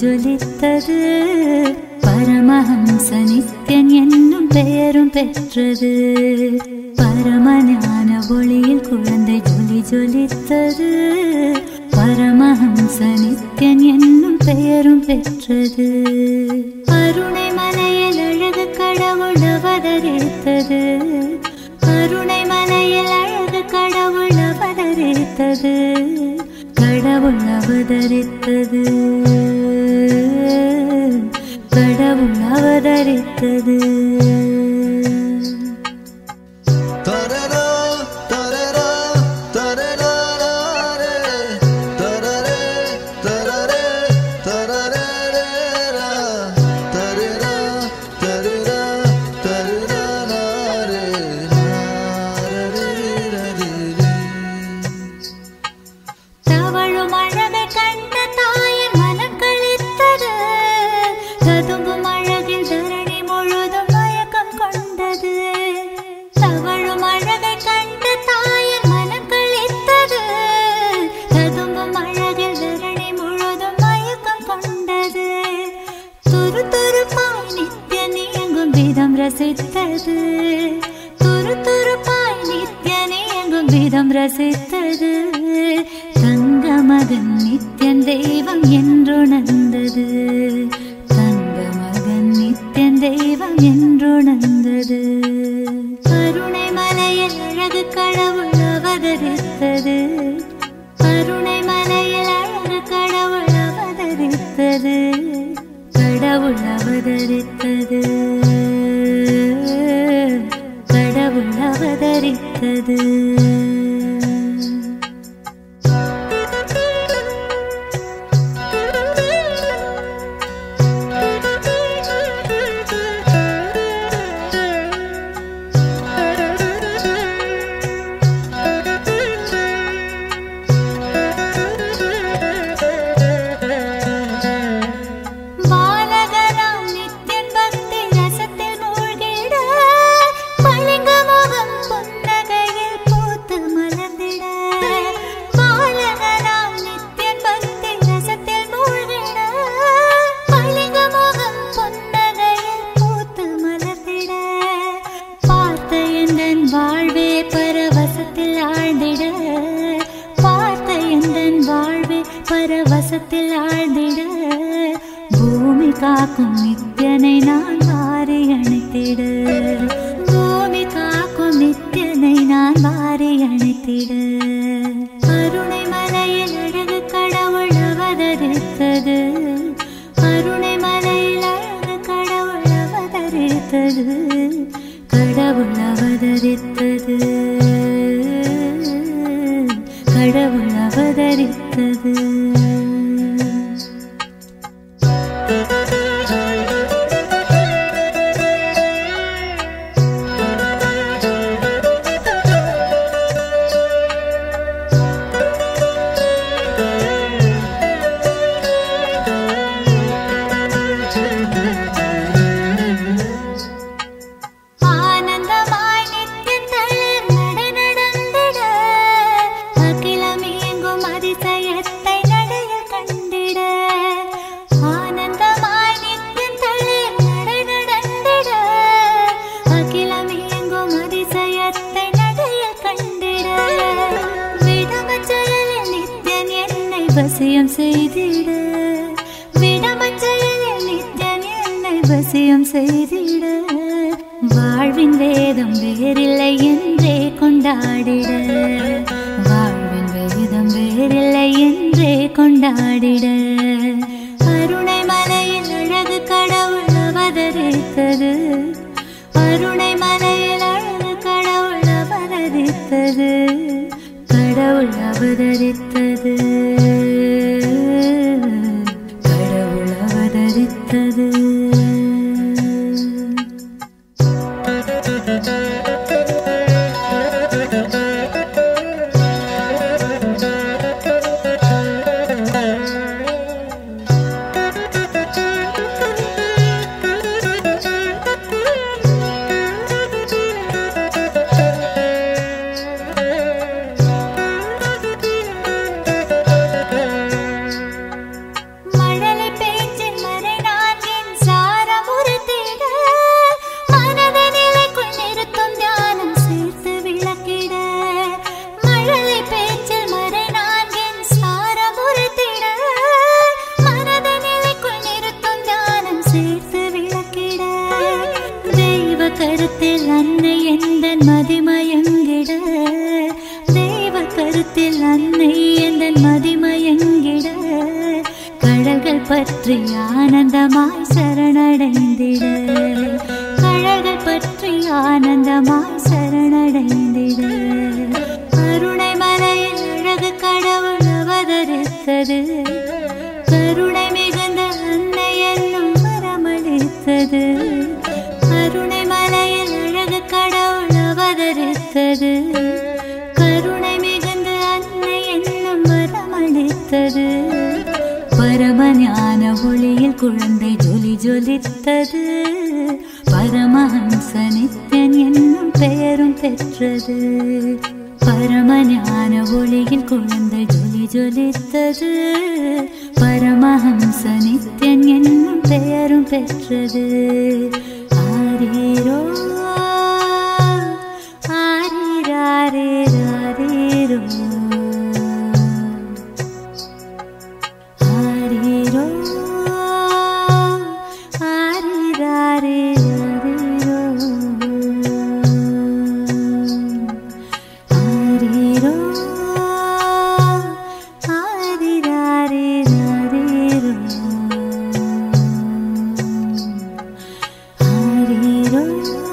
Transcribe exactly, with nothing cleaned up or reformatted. ஜொலித்தது பரமஹம்ச நித்யன் என்னும் பெயரும் பெற்றது. பரமஞான ஒளியில் குழந்தை ஜொலி ஜொலித்தது பரமஹம்ச நித்யன் என்னும் பெயரும் பெற்றது. அருணை மலையில் அழகு கடவுள் அவதரித்தது. அருணை மலையில் அழகு கடவுள் அவதரித்தது. கடவுள் அவதரித்தது. கடவுள் அவதரித்தது. ரசித்தது துரு துருப்பாய் நித்யன் எங்கும் விதம் ரசித்தது. தங்க மகன் நித்யன் தெய்வம் என்றுணர்ந்தது. தங்க மகன் நித்யன் தெய்வம் என்றுணர்ந்தது. கருணை மலையில் அழகு கடவுள் அவதரித்தது. கருணை மலையில் அழகு கடவுள் அவதரித்தது. கடவுள் அவதரித்தது. அவதரித்தது. பரவசத்தில் ஆழ்ந்திட பூமி காக்கும் நித்யனை நான் வாரி அணைத்திட. பூமி காக்கும் நித்யனை நான் வாரி அணைத்திட. அருணை மலையில் அழகு கடவுள் அவதரித்தது. அருணை மலையில் அழகு கடவுள் அவதரித்தது. கடவுள் அவதரித்தது. கடவுள் அவதரித்தது. வசியம் செய்திட விடமஞ்சலில் நித்யன் என்னை வசியம் செய்திட. வாழ்வின் வேதம் வேறில்லை என்றே கொண்டாடிட. வாழ்வின் வேதம் வேறில்லை என்றே கொண்டாடிட. அருணை மலையில் அழகு கடவுள் அவதரித்தது. அருணை மலையில் அழகு கடவுள் அவதரித்தது. கடவுள் அவதரித்தது. கடவுள் அவதரித்தது. Thank you. கருத்தில் அன்னை எந்தன் மதிமயங்கிட, தெய்வ கருத்தில் அன்னை எந்தன் மதிமயங்கிட, கடல்கள் பற்றி ஆனந்தமாய் சரணடைந்திட, கடல்கள் பற்றி ஆனந்தமாய் சரணடைந்திட. கருணை மலையில் அழகு கடவுள் அவதரித்தது, கருணை மிகுந்த அன்னை என்னும் வரமளித்தது. கருணை மலையில் அழகு கடவுள் அவதரித்தது, கருணை மிகுந்த அன்னை என்னும் வரமளித்தது. பரமஞான ஒளியில் குழந்தை ஜொலி ஜொலித்தது, பரமஹம்ச நித்யன் என்னும் பெயரும் பெற்றது. பரமஞான ஒளியில் குழந்தை ஜொலி ஜொலித்தது, பரமஹம்ச நித்யன் என்னும் பெயரும் பெற்றது. ஆரீரோ ஆரீராரீரோ ஆரீரோ ஆரீராரீரோ ஆரீரோ ஆரீராரீரோ ஆரீரோ.